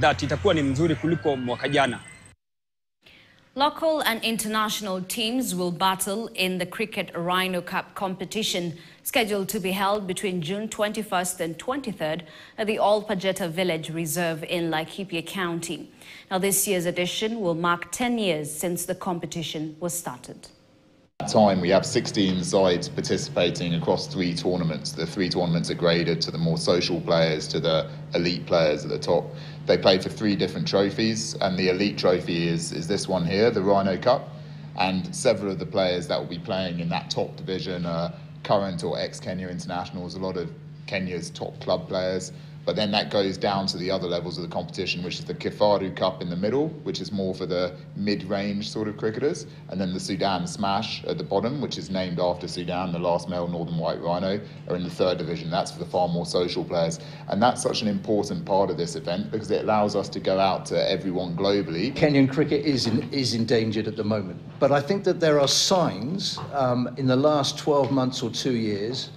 that itakuwa ni mzuri kuliko mwaka jana. Local and international teams will battle in the Cricket Rhino Cup competition, scheduled to be held between June 21st and 23rd at the Ol Pejeta Village Reserve in Laikipia County. Now, this year's edition will mark 10 years since the competition was started. At the time, we have 16 sides participating across 3 tournaments. The 3 tournaments are graded to the more social players, to the elite players at the top. They play for 3 different trophies, and the elite trophy is this one here, the Rhino Cup, and several of the players that will be playing in that top division are current or ex-Kenya internationals, a lot of Kenya's top club players. But then that goes down to the other levels of the competition, which is the Kifaru Cup in the middle, which is more for the mid-range sort of cricketers, and then the Sudan Smash at the bottom, which is named after Sudan, the last male northern white rhino, are in the 3rd division. That's for the far more social players. And that's such an important part of this event because it allows us to go out to everyone globally. Kenyan cricket is endangered at the moment. But I think that there are signs in the last 12 months or 2 years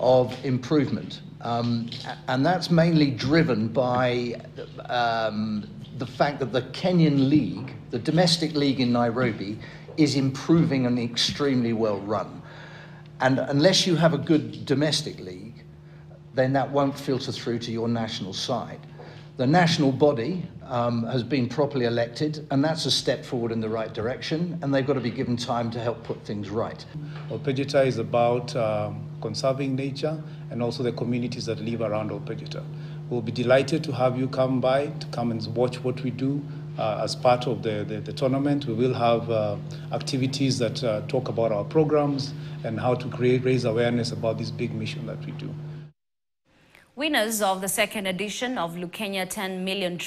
of improvement. And that's mainly driven by the fact that the Kenyan League, the domestic league in Nairobi, is improving and extremely well run. And unless you have a good domestic league, then that won't filter through to your national side. The national body has been properly elected, and that's a step forward in the right direction, and they've got to be given time to help put things right. Ol Pejeta is about conserving nature and also the communities that live around Ol Pejeta. We'll be delighted to have you come by, to come and watch what we do as part of the tournament. We will have activities that talk about our programs and how to raise awareness about this big mission that we do. Winners of the 2nd edition of Lukenya 10 million